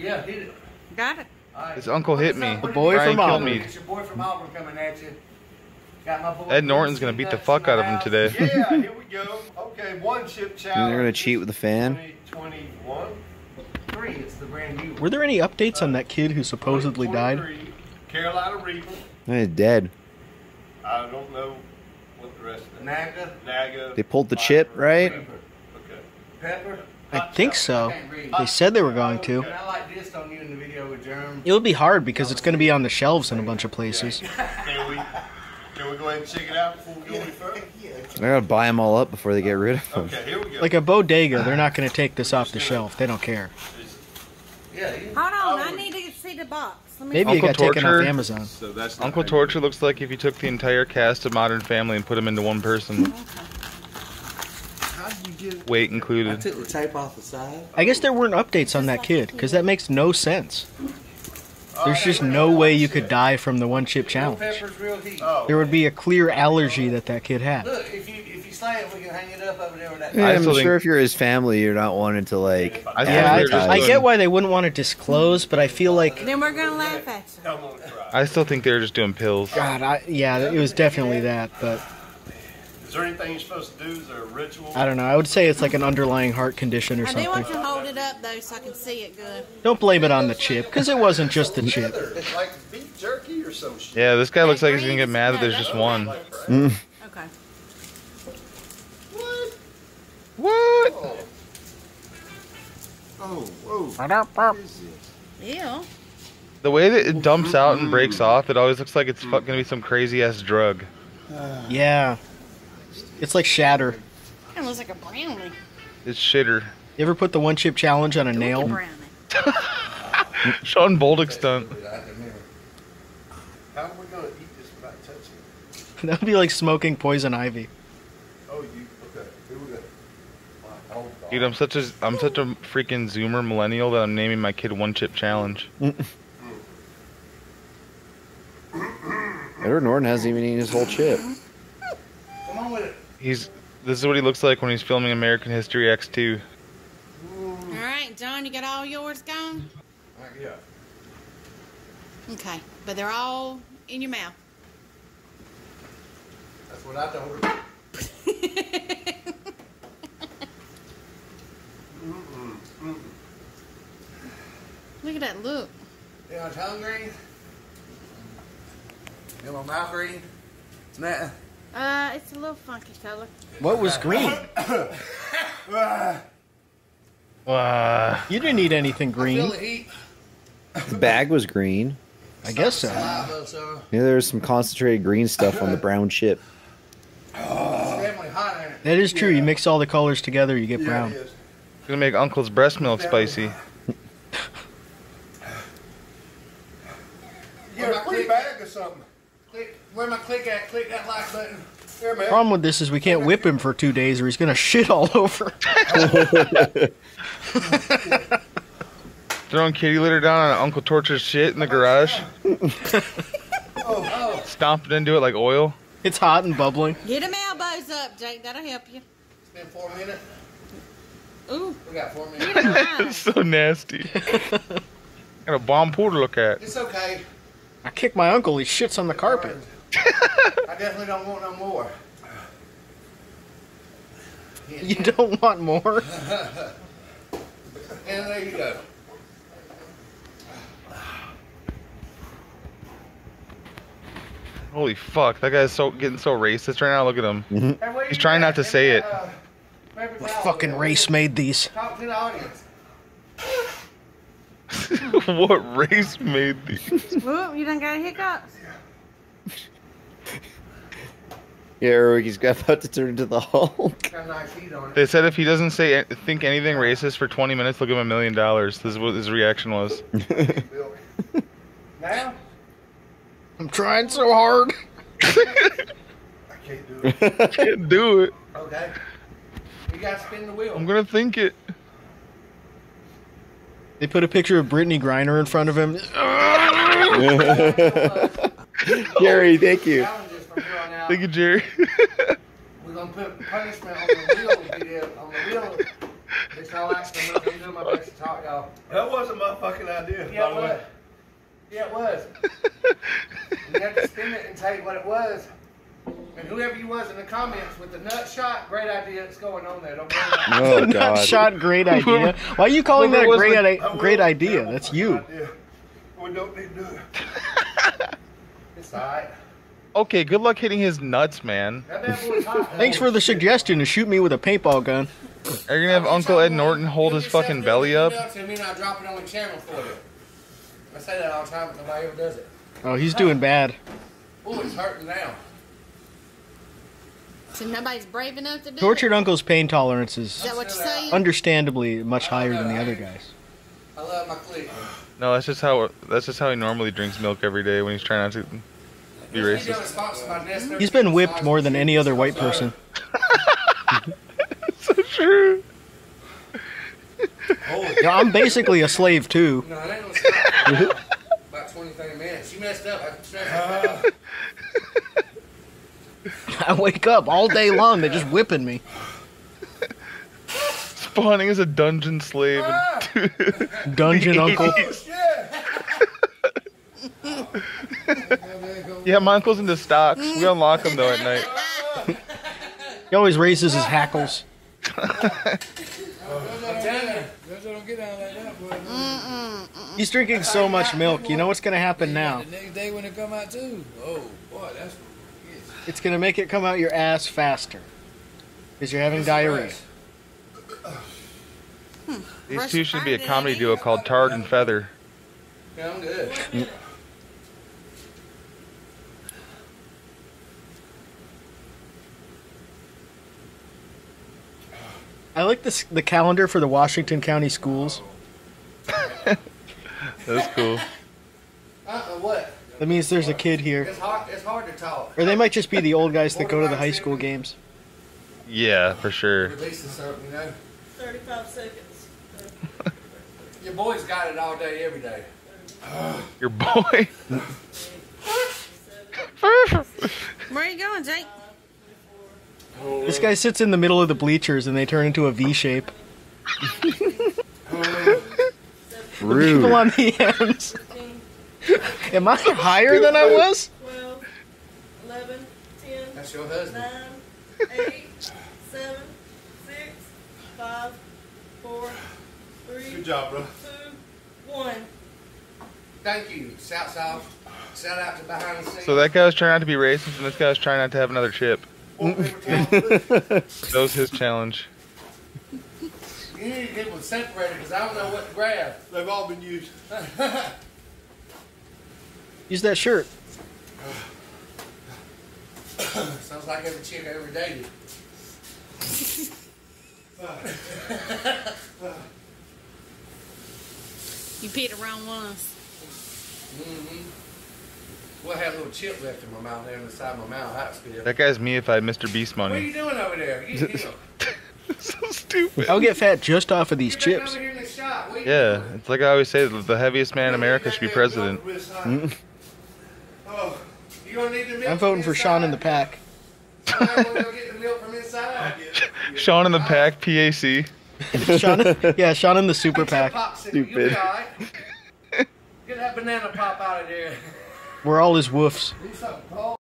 Yeah, hit it. Got it. Right. His uncle hit me. The boy Brian from Auburn. It's your boy from Auburn coming at you. Got my boy. Ed Norton's going to beat the fuck out of him today. Yeah, here we go. Okay, one chip challenge. And they're going to cheat with a fan. 2021. Three, it's the brand new one. Were there any updates on that kid who supposedly died? Carolina Reaper. He's dead. I don't know what the rest of them. Naga. They pulled the chip, right? Reaper. Okay. Pepper? I think so. They said they were going to. It would be hard because it's going to be on the shelves in a bunch of places. Can we go ahead and check it out before we go any further? They're going to buy them all up before they get rid of them. Okay, here we go. Like a bodega, they're not going to take this off the shelf. They don't care. Hold on, I need to see the box. Maybe it got taken off Amazon. Uncle Torture looks like if you took the entire cast of Modern Family and put them into one person. Weight included. I took the tape off the side. I guess there weren't updates on that kid, because that makes no sense. There's just no way you could die from the one chip challenge. There would be a clear allergy that that kid had. Look, if you slay it, we can hang it up over there with that. I'm sure if you're his family, you're not wanting to, like, I get why they wouldn't want to disclose, but I feel like... Then we're going to laugh at you. I still think they were just doing pills. God, yeah, it was definitely that, but... Is there anything you're supposed to do? Is there a ritual? I don't know. I would say it's like an underlying heart condition or something. I do want you to hold it up, though, so I can see it good. Don't blame it on the chip, because it wasn't just the chip. It's like beef jerky or some shit. Yeah, this guy looks like he's going to get mad that there's just one. Okay. What? What? Oh, whoa. What is this? Ew. The way that it dumps out and breaks off, it always looks like it's going to be some crazy-ass drug. Yeah. It's like shatter. It looks like a brownie. It's shitter. You ever put the one chip challenge on a nail? Sean Boldick stunt. How are we gonna eat this without touching it? That would be like smoking poison ivy. Oh, you okay? Here we go. Oh, dude, I'm such a freaking zoomer millennial that I'm naming my kid One Chip Challenge. Edward Norton hasn't even eaten his whole chip. Come on with it. This is what he looks like when he's filming American History X 2. Alright, John, you got all yours gone? Yeah. Okay, but they're all in your mouth. That's what I told her. Look at that look. Yeah, I was hungry. Yeah, my mouth green. It's not. It's a little funky color. What was green? You didn't eat anything green. The bag was green. I guess so. Yeah, there was some concentrated green stuff on the brown chip. That is true. You mix all the colors together, you get brown. It's going to make Uncle's breast milk spicy. You're a clean bag or something. Where am I click at? Click that like button. There, man. Problem with this is we can't whip him for 2 days or he's gonna shit all over. Throwing kitty litter down on Uncle Torture's shit in the garage. Stomping into it like oil. It's hot and bubbling. Get him elbows up, Jake. That'll help you. It's been 4 minutes. Ooh. We got 4 minutes. It's so nasty. Got a bomb pool to look at. It's okay. I kick my uncle. He shits on the carpet. I definitely don't want no more. You don't want more? And there you go. Holy fuck! That guy's getting so racist right now. Look at him. Mm-hmm. He's trying not to say it. What fucking race made these? Talk to the audience. What race made these? Well, you done got hiccups. Yeah, Ricky's got about to turn into the Hulk. They said if he doesn't think anything racist for 20 minutes, they'll give him $1 million. This is what his reaction was. Now? I'm trying so hard. I can't do it. I can't do it. Okay. You gotta spin the wheel. I'm gonna think it. They put a picture of Brittany Griner in front of him. Jerry, thank you. Thank you, Jerry. We're going to put punishment on the wheel It's all right. I'm doing my best to talk, y'all. That wasn't my fucking idea. Yeah, it was. Yeah, it was. You have to spin it and tell you what it was. And whoever you was in the comments with the nut shot, great idea. It's going on there. Don't worry about it. Oh, God. Nut shot, great idea. Why are you calling that a great idea? That's you. Idea. We don't need to do it. It's all right. Okay, good luck hitting his nuts, man. Thanks for the suggestion to shoot me with a paintball gun. Are you gonna have Uncle Ed Norton hold his fucking belly up? I say that all the time, but nobody ever does it. Oh, he's doing bad. Oh, it's hurting now. So nobody's brave enough to do it? Tortured Uncle's pain tolerance is understandably much higher than the other guys. I love my cleat. No, that's just how he normally drinks milk every day when he's trying not to be racist. He's been whipped more than any other white person. So true. Yeah, I'm basically a slave too. No, I ain't gonna about 20-30 minutes. You messed up. I wake up all day long. They're just whipping me. Spawning as a dungeon slave. Dungeon uncle. Yeah, my uncle's into stocks. We unlock him though at night. He always raises his hackles. He's drinking so much milk. You know what's going to happen now? The next day when it come out too. Oh boy, that's what it is. It's going to make it come out your ass faster because you're having diarrhea. These two should be a comedy duo called Tarred and Feather. Yeah, I'm good. I like this, the calendar for the Washington County Schools. That's cool. What? That means there's a kid here. It's hard to talk. Or they might just be the old guys that go to the high school games. Yeah, for sure. Release this up, you know? 35 seconds. Your boy's got it all day, every day. Your boy? Where are you going, Jake? This guy sits in the middle of the bleachers and they turn into a V shape. Rude. People on the ends. Am I higher than I was? 12, 11, 10, that's your husband. 9, 8, 7, 6, 5, 4, 3, good job, bro. 2, 1. Thank you. Shout out to behind the scenes. So that guy was trying not to be racist and this guy was trying not to have another chip. That was his challenge. You need to get one separated because I don't know what to grab. They've all been used. Use that shirt. Sounds like every chick I ever dated. You peed around once. Mm-hmm. Well, I had a little chip left in my mouth there on the side of my mouth. That's good. That guy's meified Mr. Beast money. What are you doing over there? You so stupid. I'll get fat just off of these chips. Over here in the shop. Yeah, it's like I always say, the heaviest man in America should be president. Oh, you gonna need the milk. I'm voting for Sean in the Pack. Sean in the Pack, PAC. Sean in the Super Pack. Stupid. Get that banana pop out of there. We're all his woofs. Oh!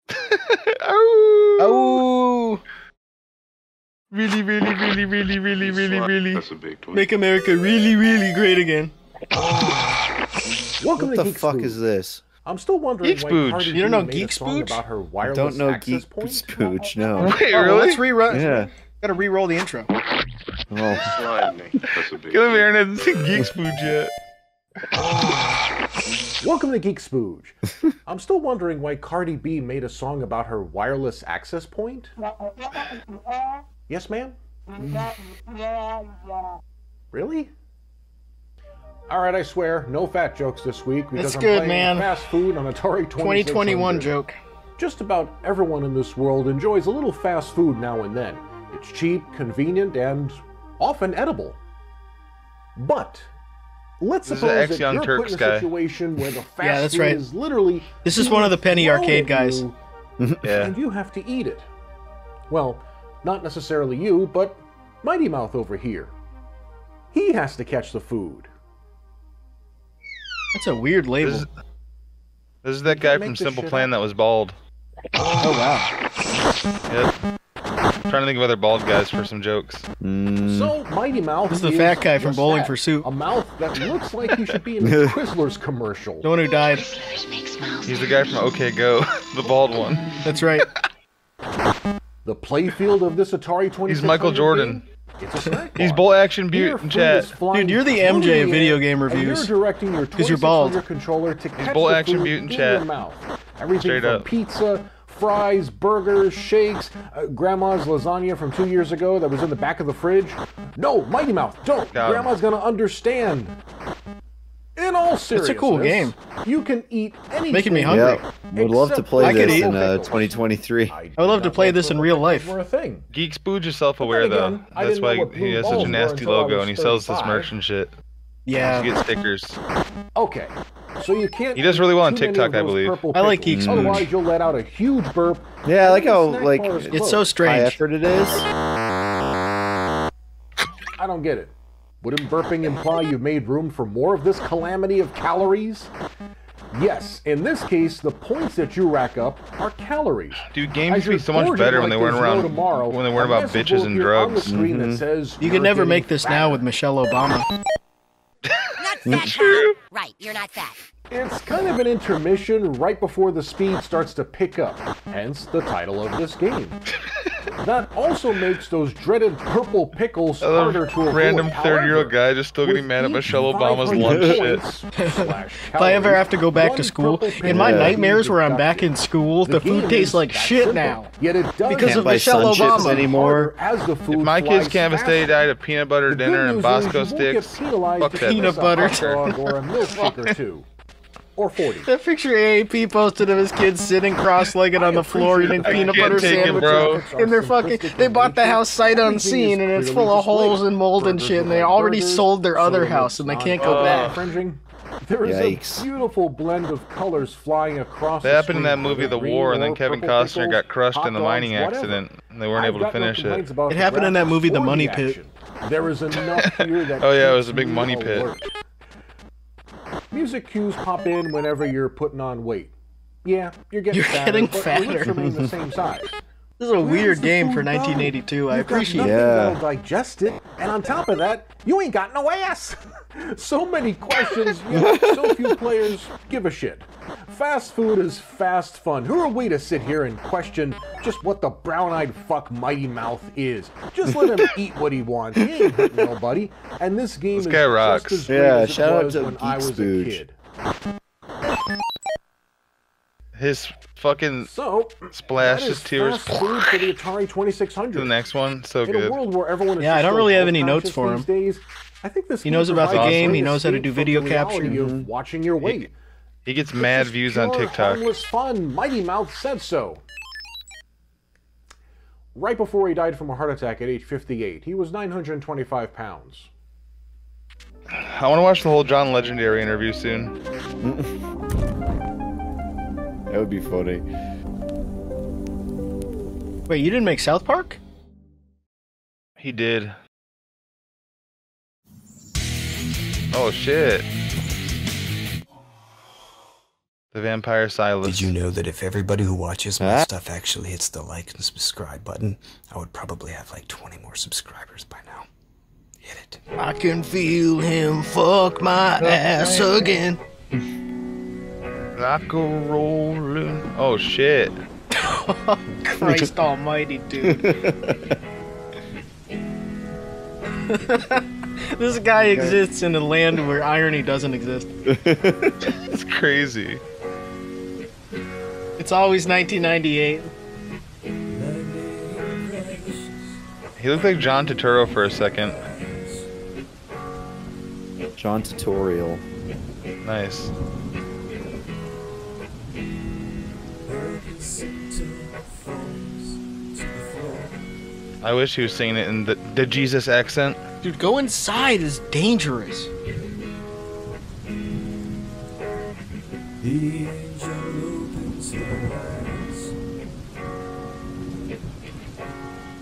Really, really, really, really, really, really, really. That's a big twin. Make America really, really great again. Welcome what to the Geek fuck Spood. Is this? I'm still wondering. Geek Spooge. You don't know Geek Spooge? I don't know Geek Spooge. No. Wait, really? Oh, let's rerun. Yeah. Gotta re-roll the intro. Oh. That's a big. Get over here and Geek Spooge yet. Welcome to Geek Spooge. I'm still wondering why Cardi B made a song about her wireless access point. Yes, ma'am? Really? Alright, I swear, no fat jokes this week because that's I'm good, playing man. Fast food on Atari 2600. 2021 joke. Just about everyone in this world enjoys a little fast food now and then. It's cheap, convenient, and often edible. But let's suppose that you're put in a situation where the fast food is literally this is one of the Penny Arcade guys. And you have to eat it. Well, not necessarily you, but Mighty Mouth over here. He has to catch the food. That's a weird label. This is that guy from Simple Plan that was bald. Oh, wow. Yep. I'm trying to think of other bald guys for some jokes. So, Mighty Mouth. This is the fat guy from Bowling for Soup. A mouth that looks like you should be in a Twizzlers commercial. The one who died. He's the guy from OK Go, the bald one. That's right. The playfield of this Atari 2600. He's Michael Jordan. It's a snack bar. He's Bull Action Butte in chat. Dude, you're the MJ of video game reviews. You're directing your 2600 controller to catch Bull Action Butte in chat. Everything straight from up. Pizza, fries, burgers, shakes, grandma's lasagna from 2 years ago that was in the back of the fridge. No, Mighty Mouth, don't. God. Grandma's gonna understand. In all seriousness, it's a cool game. You can eat anything. Making me hungry. Yep. Would love to play this in 2023. I would love to play this in real life. We're a thing. Geek Spooge is self-aware though. That's why he has such a nasty logo and he sells this merch and shit. Yeah. You get stickers. Okay. So you can't. He does really well on TikTok, I believe. I like Geek Spooge. Otherwise, you'll let out a huge burp. Yeah, I like how it's so strange. High effort it is. I don't get it. Wouldn't burping imply you've made room for more of this calamity of calories? Yes, in this case, the points that you rack up are calories. Dude, games would be so much better when they weren't around, when they weren't about bitches and drugs. You could never make this now with Michelle Obama. Not fat, right? You're not fat. It's kind of an intermission right before the speed starts to pick up, hence the title of this game. That also makes those dreaded purple pickles harder to avoid. Random 30-year-old guy just still getting mad at Michelle Obama's lunch shit. If I ever have to go back to school, in my nightmares where I'm back in school, the food tastes like shit now. Yet it does because of Michelle Obama anymore. If my kids can't have a steady diet of peanut butter dinner and Bosco sticks, fuck that. Peanut butter. Or a milkshake or two. Or 40. That picture AAP posted of his kids sitting cross-legged on the floor eating peanut butter sandwiches, and they're fucking—they bought the house sight unseen, and it's full of holes and mold and shit. And they already sold their other house, and they can't go back. There is a beautiful blend of colors flying across. That happened in that movie, The War, and then Kevin Costner got crushed in the mining accident, and they weren't able to finish it. It happened in that movie, The Money Pit. There is enough here that. Oh yeah, it was a big money pit. Music cues pop in whenever you're putting on weight. Yeah, you're getting fatter. But remain the same size. This is a weird game for 1982. I appreciate it. That'll digest it, and on top of that, you ain't got no ass. So many questions. So few players give a shit. Fast food is fast fun. Who are we to sit here and question just what the brown-eyed fuck Mighty Mouth is? Just let him eat what he wants. He ain't hurting nobody. And this game is just as great as it was when I was a kid. His fucking splash of tears for the Atari 2600. The next one, so good. Yeah, I don't really have any notes for him. I think this he knows about the game. He knows how to do video capture. Watching your weight. He gets mad views on TikTok. Harmless fun. Mighty Mouth said so. Right before he died from a heart attack at age 58, he was 925 pounds. I want to watch the whole John Legendary interview soon. That would be funny. Wait, you didn't make South Park? He did. Oh shit. The Vampire Silas. Did you know that if everybody who watches my stuff actually hits the like and subscribe button, I would probably have like 20 more subscribers by now. Hit it. I can feel him fuck my ass again. Rock a rollin'. Oh shit. Christ almighty, dude. This guy exists in a land where irony doesn't exist. It's crazy. It's always 1998. He looked like John Turturro for a second. John Tutorial. Nice. I wish he was singing it in the Jesus accent. Dude, go inside is dangerous. The angel opens her eyes.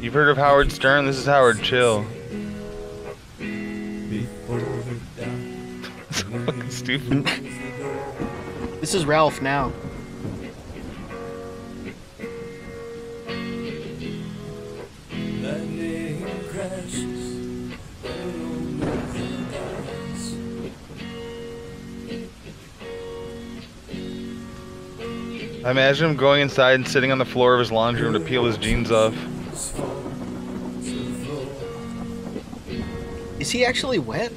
You've heard of Howard Stern? This is Howard Chill. stupid. This is Ralph now. I imagine him going inside and sitting on the floor of his laundry room to peel his jeans off. Is he actually wet?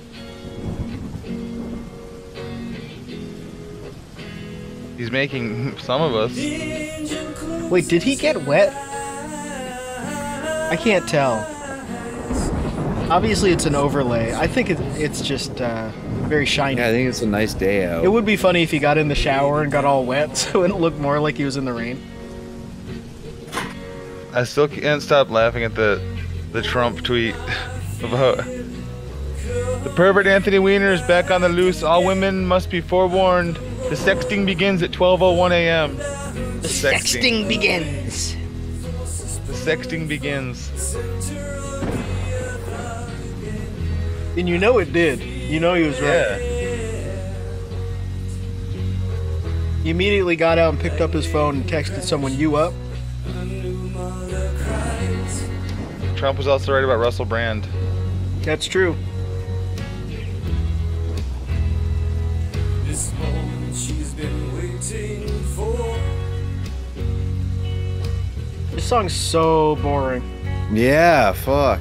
He's making some of us. Wait, did he get wet? I can't tell. Obviously, it's an overlay. I think it's just very shiny. Yeah, I think it's a nice day out. It would be funny if he got in the shower and got all wet, so it looked more like he was in the rain. I still can't stop laughing at the Trump tweet about the pervert Anthony Weiner is back on the loose. All women must be forewarned. The sexting begins at 12:01 a.m. The sexting begins. The sexting begins. And you know it did. You know he was right. Yeah. He immediately got out and picked up his phone and texted someone, "You up?" Trump was also right about Russell Brand. That's true. This moment she's been waiting for. This song's so boring. Yeah, fuck.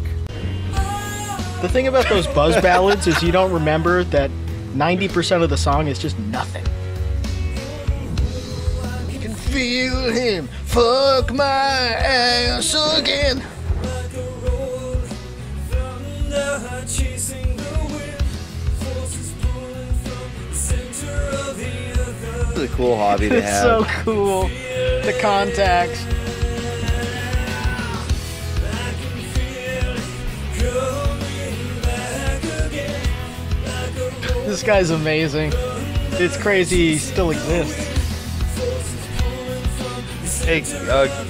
The thing about those buzz ballads is you don't remember that 90% of the song is just nothing. You can feel him fuck my ass again. It's a cool hobby to have. It's so cool. The contacts. This guy's amazing. It's crazy he still exists. Hey,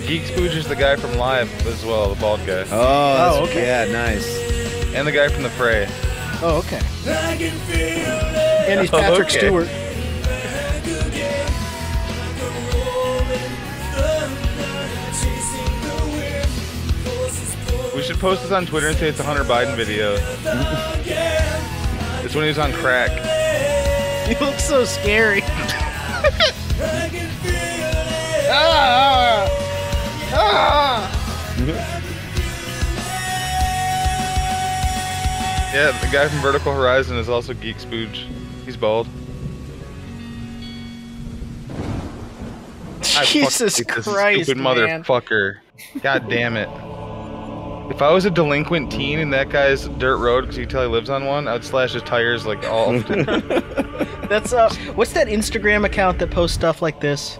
Geek Spooge is the guy from Live as well, the bald guy. Oh, that's, okay. Yeah, nice. And the guy from The Fray. Oh, okay. And he's Patrick Stewart. We should post this on Twitter and say it's a Hunter Biden video. It's when he was on crack. You look so scary. Ah! Ah! Yeah, the guy from Vertical Horizon is also Geek Spooge. He's bald. Jesus Christ, stupid motherfucker. God damn it. If I was a delinquent teen and that guy's dirt road, because you can tell he lives on one, I'd slash his tires like all often. That's what's that Instagram account that posts stuff like this?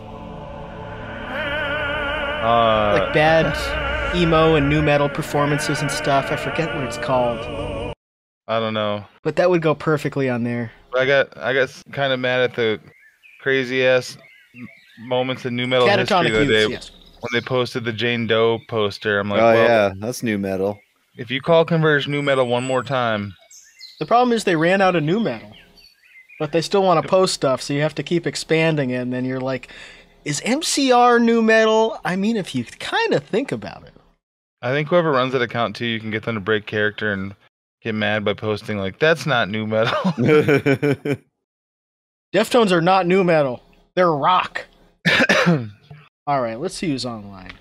Like bad emo and nu metal performances and stuff. I forget what it's called. I don't know. But that would go perfectly on there. I got kind of mad at the crazy ass moments in nu metal history the other day. Yes. When they posted the Jane Doe poster, I'm like, oh, well, yeah, that's nu metal. If you call Converge nu metal one more time. The problem is they ran out of nu metal, but they still want to post stuff, so you have to keep expanding it, and then you're like, is MCR nu metal? I mean, if you kind of think about it. I think whoever runs that account, too, you can get them to break character and get mad by posting, like, that's not nu metal. Deftones are not nu metal. They're rock. All right, let's see who's online.